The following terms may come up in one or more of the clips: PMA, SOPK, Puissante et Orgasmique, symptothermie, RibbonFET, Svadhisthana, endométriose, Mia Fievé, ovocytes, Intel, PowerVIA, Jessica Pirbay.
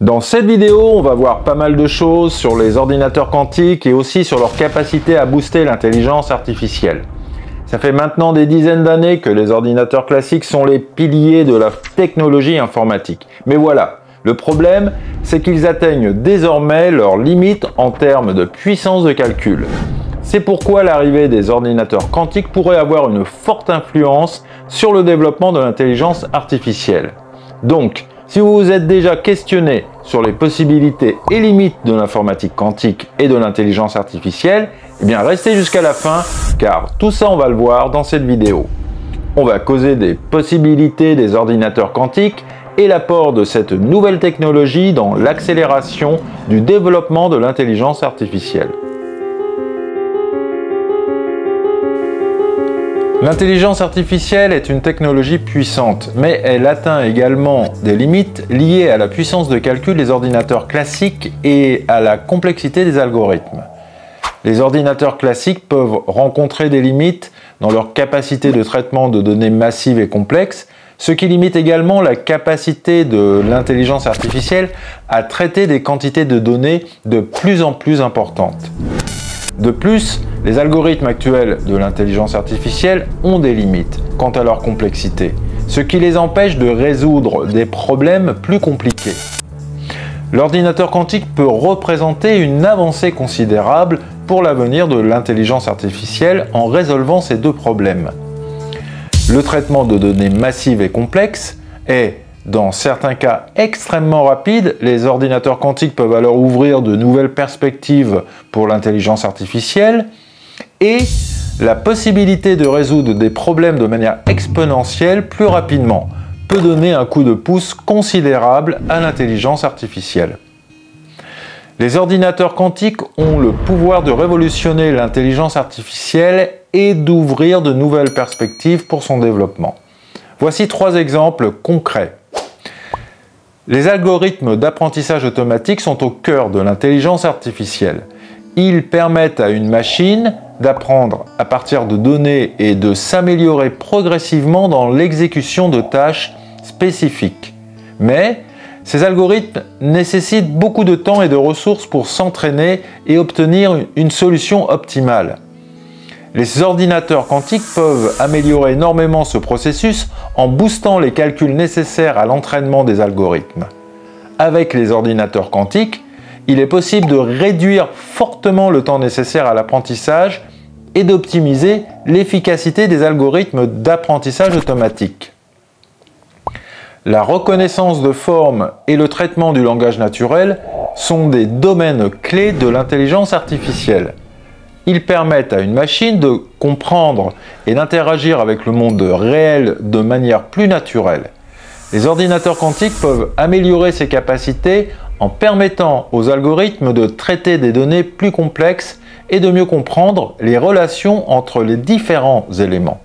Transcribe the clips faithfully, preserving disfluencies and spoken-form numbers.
Dans cette vidéo, on va voir pas mal de choses sur les ordinateurs quantiques et aussi sur leur capacité à booster l'intelligence artificielle. Ça fait maintenant des dizaines d'années que les ordinateurs classiques sont les piliers de la technologie informatique. Mais voilà, le problème, c'est qu'ils atteignent désormais leurs limites en termes de puissance de calcul. C'est pourquoi l'arrivée des ordinateurs quantiques pourrait avoir une forte influence sur le développement de l'intelligence artificielle. Donc, si vous vous êtes déjà questionné sur les possibilités et limites de l'informatique quantique et de l'intelligence artificielle, eh bien restez jusqu'à la fin, car tout ça on va le voir dans cette vidéo. On va causer des possibilités des ordinateurs quantiques et l'apport de cette nouvelle technologie dans l'accélération du développement de l'intelligence artificielle. L'intelligence artificielle est une technologie puissante, mais elle atteint également des limites liées à la puissance de calcul des ordinateurs classiques et à la complexité des algorithmes. Les ordinateurs classiques peuvent rencontrer des limites dans leur capacité de traitement de données massives et complexes, ce qui limite également la capacité de l'intelligence artificielle à traiter des quantités de données de plus en plus importantes. De plus, les algorithmes actuels de l'intelligence artificielle ont des limites quant à leur complexité, ce qui les empêche de résoudre des problèmes plus compliqués. L'ordinateur quantique peut représenter une avancée considérable pour l'avenir de l'intelligence artificielle en résolvant ces deux problèmes. Le traitement de données massives et complexes est, dans certains cas extrêmement rapides, les ordinateurs quantiques peuvent alors ouvrir de nouvelles perspectives pour l'intelligence artificielle, et la possibilité de résoudre des problèmes de manière exponentielle plus rapidement peut donner un coup de pouce considérable à l'intelligence artificielle. Les ordinateurs quantiques ont le pouvoir de révolutionner l'intelligence artificielle et d'ouvrir de nouvelles perspectives pour son développement. Voici trois exemples concrets. Les algorithmes d'apprentissage automatique sont au cœur de l'intelligence artificielle. Ils permettent à une machine d'apprendre à partir de données et de s'améliorer progressivement dans l'exécution de tâches spécifiques. Mais ces algorithmes nécessitent beaucoup de temps et de ressources pour s'entraîner et obtenir une solution optimale. Les ordinateurs quantiques peuvent améliorer énormément ce processus en boostant les calculs nécessaires à l'entraînement des algorithmes. Avec les ordinateurs quantiques, il est possible de réduire fortement le temps nécessaire à l'apprentissage et d'optimiser l'efficacité des algorithmes d'apprentissage automatique. La reconnaissance de formes et le traitement du langage naturel sont des domaines clés de l'intelligence artificielle. Ils permettent à une machine de comprendre et d'interagir avec le monde réel de manière plus naturelle. Les ordinateurs quantiques peuvent améliorer ces capacités en permettant aux algorithmes de traiter des données plus complexes et de mieux comprendre les relations entre les différents éléments.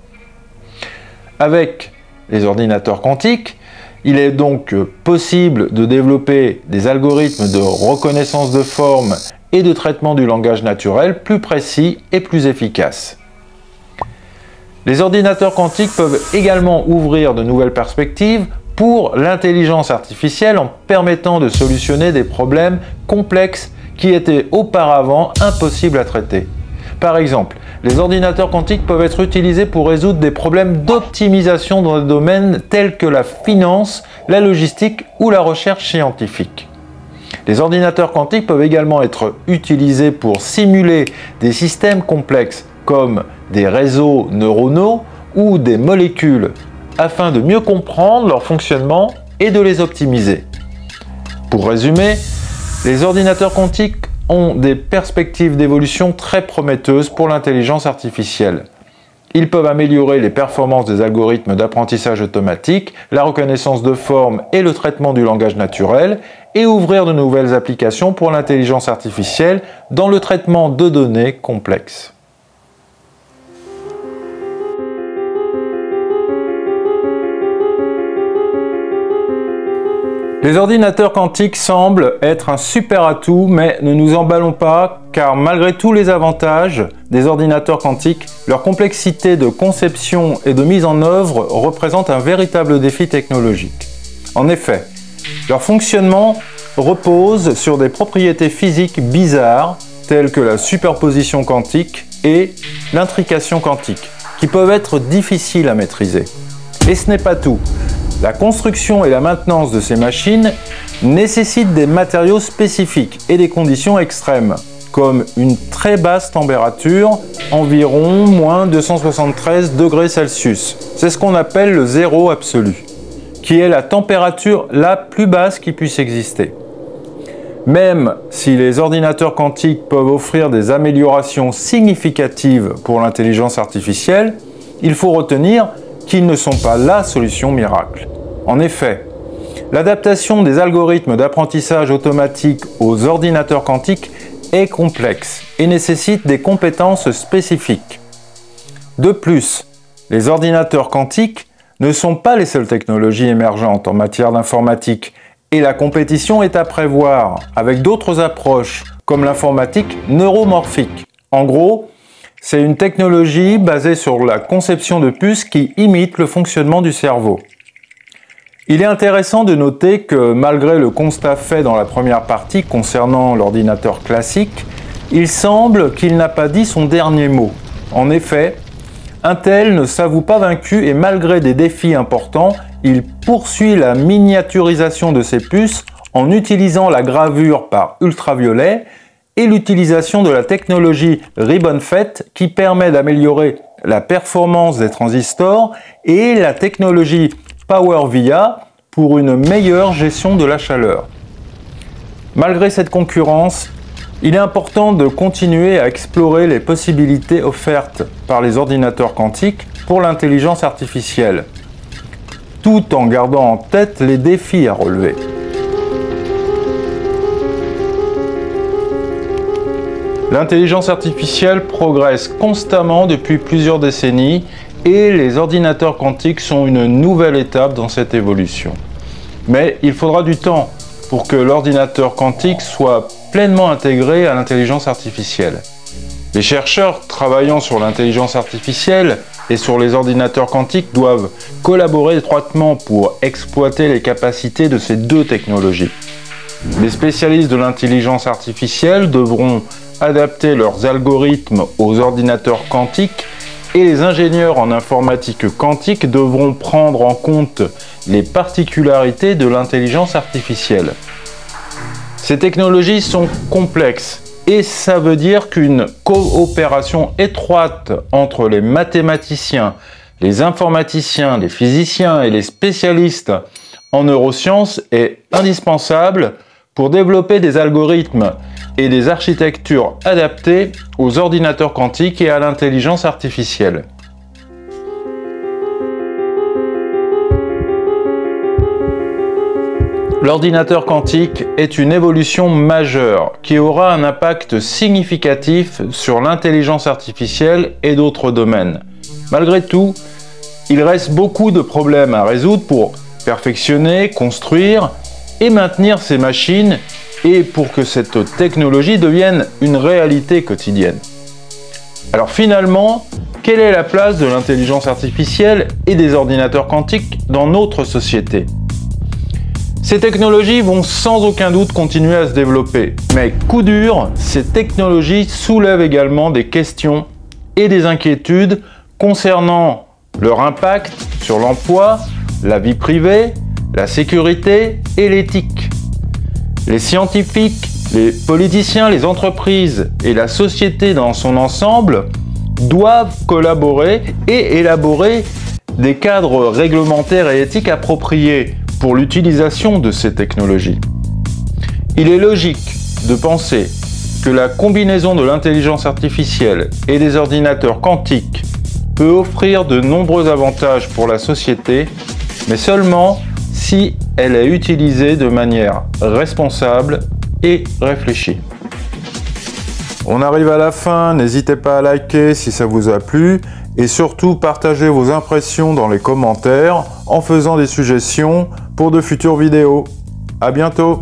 Avec les ordinateurs quantiques, il est donc possible de développer des algorithmes de reconnaissance de formes et de traitement du langage naturel plus précis et plus efficace. Les ordinateurs quantiques peuvent également ouvrir de nouvelles perspectives pour l'intelligence artificielle en permettant de solutionner des problèmes complexes qui étaient auparavant impossibles à traiter. Par exemple, les ordinateurs quantiques peuvent être utilisés pour résoudre des problèmes d'optimisation dans des domaines tels que la finance, la logistique ou la recherche scientifique. Les ordinateurs quantiques peuvent également être utilisés pour simuler des systèmes complexes comme des réseaux neuronaux ou des molécules, afin de mieux comprendre leur fonctionnement et de les optimiser. Pour résumer, les ordinateurs quantiques ont des perspectives d'évolution très prometteuses pour l'intelligence artificielle. Ils peuvent améliorer les performances des algorithmes d'apprentissage automatique, la reconnaissance de formes et le traitement du langage naturel, et ouvrir de nouvelles applications pour l'intelligence artificielle dans le traitement de données complexes. Les ordinateurs quantiques semblent être un super atout, mais ne nous emballons pas, car malgré tous les avantages des ordinateurs quantiques, leur complexité de conception et de mise en œuvre représente un véritable défi technologique. En effet, leur fonctionnement repose sur des propriétés physiques bizarres telles que la superposition quantique et l'intrication quantique, qui peuvent être difficiles à maîtriser. Et ce n'est pas tout. La construction et la maintenance de ces machines nécessitent des matériaux spécifiques et des conditions extrêmes, comme une très basse température, environ moins deux cent soixante-treize degrés Celsius. C'est ce qu'on appelle le zéro absolu, qui est la température la plus basse qui puisse exister. Même si les ordinateurs quantiques peuvent offrir des améliorations significatives pour l'intelligence artificielle, il faut retenir qu'ils ne sont pas la solution miracle. En effet, l'adaptation des algorithmes d'apprentissage automatique aux ordinateurs quantiques est complexe et nécessite des compétences spécifiques. De plus, les ordinateurs quantiques ne sont pas les seules technologies émergentes en matière d'informatique, et la compétition est à prévoir avec d'autres approches comme l'informatique neuromorphique. En gros, c'est une technologie basée sur la conception de puces qui imite le fonctionnement du cerveau. Il est intéressant de noter que malgré le constat fait dans la première partie concernant l'ordinateur classique, il semble qu'il n'a pas dit son dernier mot. En effet, Intel ne s'avoue pas vaincu et malgré des défis importants, il poursuit la miniaturisation de ses puces en utilisant la gravure par ultraviolet et l'utilisation de la technologie RibbonFET qui permet d'améliorer la performance des transistors et la technologie PowerVIA pour une meilleure gestion de la chaleur. Malgré cette concurrence, il est important de continuer à explorer les possibilités offertes par les ordinateurs quantiques pour l'intelligence artificielle, tout en gardant en tête les défis à relever. L'intelligence artificielle progresse constamment depuis plusieurs décennies et les ordinateurs quantiques sont une nouvelle étape dans cette évolution. Mais il faudra du temps pour que l'ordinateur quantique soit pleinement intégré à l'intelligence artificielle. Les chercheurs travaillant sur l'intelligence artificielle et sur les ordinateurs quantiques doivent collaborer étroitement pour exploiter les capacités de ces deux technologies. Les spécialistes de l'intelligence artificielle devront adapter leurs algorithmes aux ordinateurs quantiques et les ingénieurs en informatique quantique devront prendre en compte les particularités de l'intelligence artificielle. Ces technologies sont complexes et ça veut dire qu'une coopération étroite entre les mathématiciens, les informaticiens, les physiciens et les spécialistes en neurosciences est indispensable pour développer des algorithmes et des architectures adaptées aux ordinateurs quantiques et à l'intelligence artificielle. L'ordinateur quantique est une évolution majeure qui aura un impact significatif sur l'intelligence artificielle et d'autres domaines. Malgré tout, il reste beaucoup de problèmes à résoudre pour perfectionner, construire et maintenir ces machines et pour que cette technologie devienne une réalité quotidienne. Alors finalement, quelle est la place de l'intelligence artificielle et des ordinateurs quantiques dans notre société? Ces technologies vont sans aucun doute continuer à se développer, mais coup dur, ces technologies soulèvent également des questions et des inquiétudes concernant leur impact sur l'emploi, la vie privée, la sécurité et l'éthique. Les scientifiques, les politiciens, les entreprises et la société dans son ensemble doivent collaborer et élaborer des cadres réglementaires et éthiques appropriés pour l'utilisation de ces technologies. Il est logique de penser que la combinaison de l'intelligence artificielle et des ordinateurs quantiques peut offrir de nombreux avantages pour la société, mais seulement si elle est utilisée de manière responsable et réfléchie. On arrive à la fin, n'hésitez pas à liker si ça vous a plu et surtout partagez vos impressions dans les commentaires en faisant des suggestions pour de futures vidéos. À bientôt!